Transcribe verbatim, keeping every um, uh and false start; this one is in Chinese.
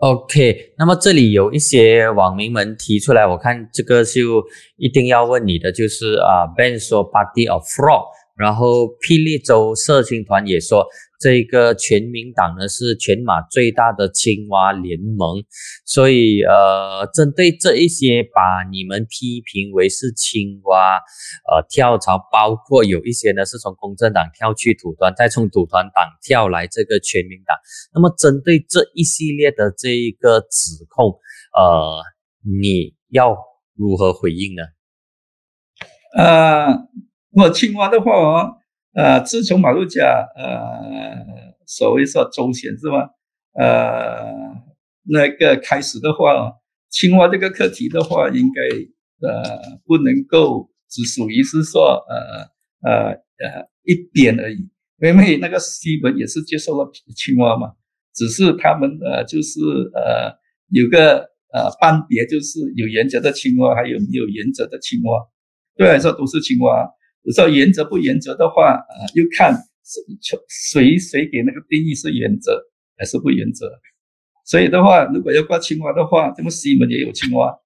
OK， 那么这里有一些网民们提出来，我看这个就一定要问你的，就是啊 ，Ben 说 Party of Fraud， 然后霹雳州社青团也说这个全民党呢是全马最大的青蛙联盟，所以呃，针对这一些把你们批评为是青蛙，呃，跳槽，包括有一些呢是从公正党跳去土团，再从土团党跳来这个全民党，那么针对这一系列的这一个指控，呃，你要如何回应呢？呃，我青蛙的话哦。呃，自从马六甲呃，所谓说州选是吧？呃，那个开始的话，青蛙这个课题的话，应该呃不能够只属于是说呃呃呃一点而已，因为那个西门也是接受了青蛙嘛，只是他们呃就是呃有个呃判别，就是有原则的青蛙，还有没有原则的青蛙，对来说都是青蛙。说原则不原则的话，呃，又看谁谁给那个定义是原则还是不原则。所以的话，如果要挂青蛙的话，那么西门也有青蛙。